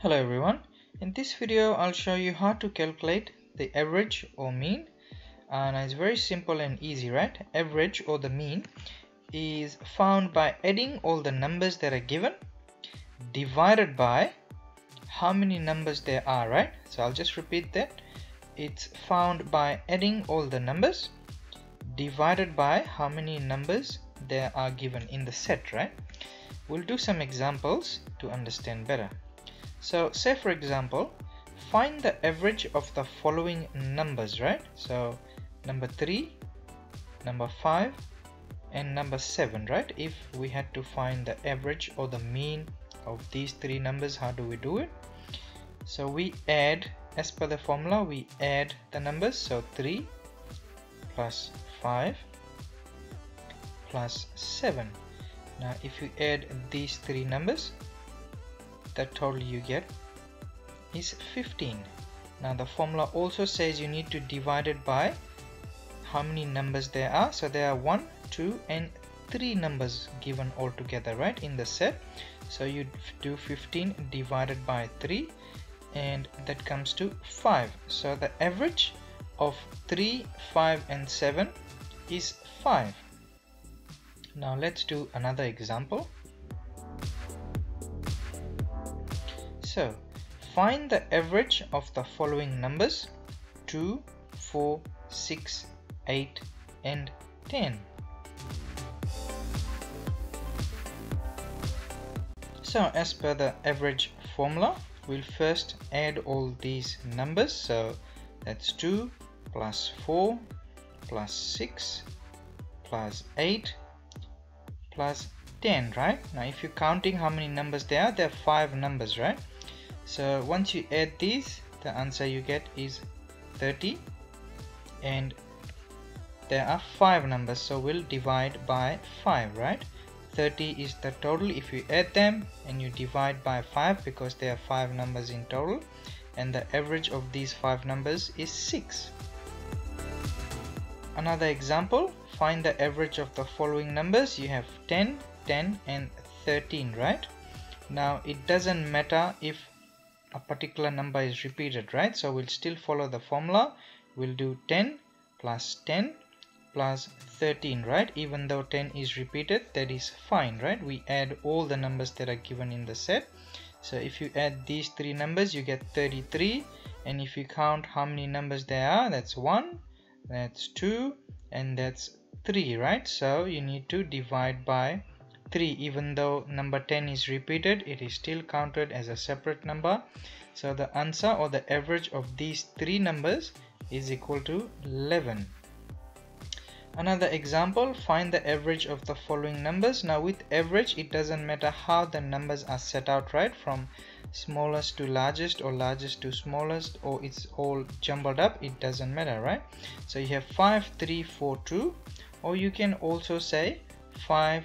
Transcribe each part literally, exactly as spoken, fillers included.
Hello everyone, in this video I'll show you how to calculate the average or mean, and it's very simple and easy, right? Average or the mean is found by adding all the numbers that are given divided by how many numbers there are, right? So I'll just repeat that. It's found by adding all the numbers divided by how many numbers there are given in the set, right? We'll do some examples to understand better. So say for example, find the average of the following numbers, right? So number three, number five and number seven, right? If we had to find the average or the mean of these three numbers, how do we do it? So we add, as per the formula, we add the numbers. So three plus five plus seven. Now if you add these three numbers, the total you get is fifteen. Now the formula also says you need to divide it by how many numbers there are. So there are one, two and three numbers given all together, right, in the set. So you do fifteen divided by three and that comes to five. So the average of three, five and seven is five. Now let's do another example. So, find the average of the following numbers two, four, six, eight and ten. So, as per the average formula, we'll first add all these numbers. So, that's two plus four plus six plus eight plus ten, right? Now, if you're counting how many numbers there are, there are five numbers, right? So once you add these, the answer you get is thirty, and there are five numbers, so we'll divide by five, right? thirty is the total if you add them and you divide by five because there are five numbers in total, and the average of these five numbers is six. Another example, find the average of the following numbers. You have ten, ten and thirteen, right? Now it doesn't matter if a particular number is repeated, right? So we'll still follow the formula. We'll do ten plus ten plus thirteen, right? Even though ten is repeated, that is fine, right? We add all the numbers that are given in the set. So if you add these three numbers, you get thirty-three, and if you count how many numbers there are, that's one, that's two and that's three, right? So you need to divide by three. Even though number ten is repeated, it is still counted as a separate number. So the answer or the average of these three numbers is equal to eleven. Another example, find the average of the following numbers. Now with average, it doesn't matter how the numbers are set out, right? From smallest to largest or largest to smallest, or it's all jumbled up, it doesn't matter, right? So you have five, three, four, two, or you can also say five,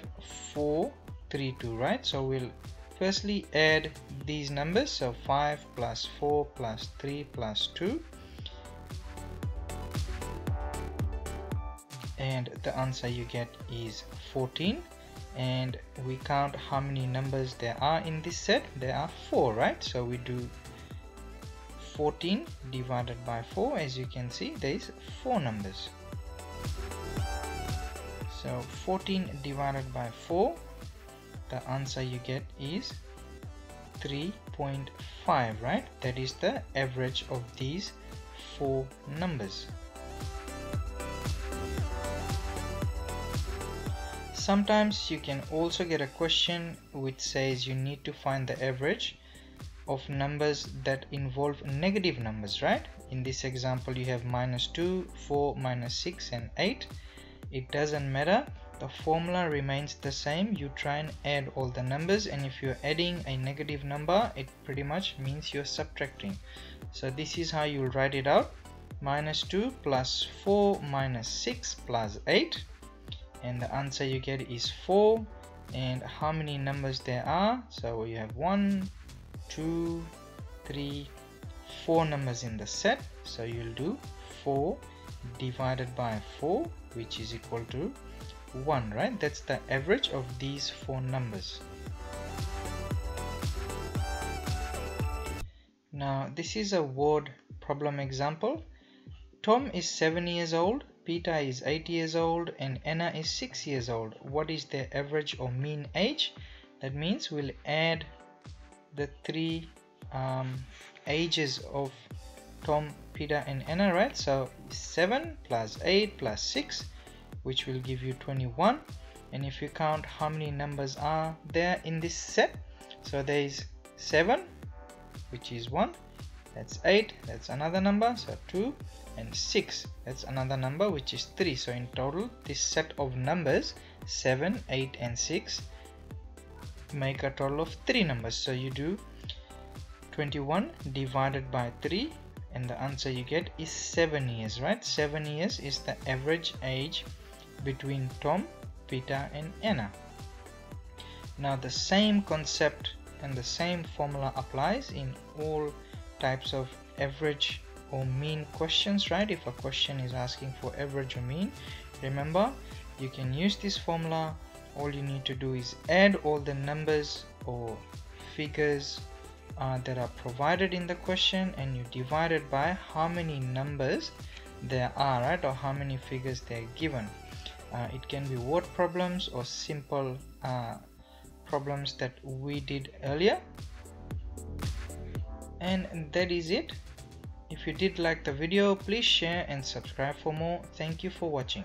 four, three, two, right? So we'll firstly add these numbers. So five plus four plus three plus two, and the answer you get is fourteen. And we count how many numbers there are in this set. There are four, right? So we do fourteen divided by four. As you can see, there is four numbers. So fourteen divided by four, the answer you get is three point five, right? That is the average of these four numbers. Sometimes you can also get a question which says you need to find the average of numbers that involve negative numbers, right? In this example, you have minus two, four, minus six and eight. It doesn't matter, the formula remains the same. You try and add all the numbers, and if you're adding a negative number, it pretty much means you're subtracting. So this is how you write it out: minus two plus four minus six plus eight, and the answer you get is four. And how many numbers there are? So you have one, two, three, four numbers in the set, so you'll do four divided by four, which is equal to one, right? That's the average of these four numbers. Now this is a word problem example. Tom is seven years old, Peter is eight years old, and Anna is six years old. What is their average or mean age? That means we'll add the three um, ages of Tom, Peter and Anna, right? So seven plus eight plus six, which will give you twenty-one. And if you count how many numbers are there in this set, so there is seven, which is one, that's eight, that's another number, so two, and six, that's another number, which is three. So in total, this set of numbers seven, eight and six make a total of three numbers. So you do twenty-one divided by three, and the answer you get is seven years, right? seven years is the average age between Tom, Peter and Anna. Now the same concept and the same formula applies in all types of average or mean questions, right? If a question is asking for average or mean, remember you can use this formula. All you need to do is add all the numbers or figures uh, that are provided in the question, and you divide it by how many numbers there are, right, or how many figures they're given. Uh, it can be word problems or simple uh, problems that we did earlier. And that is it. If you did like the video, please share and subscribe for more. Thank you for watching.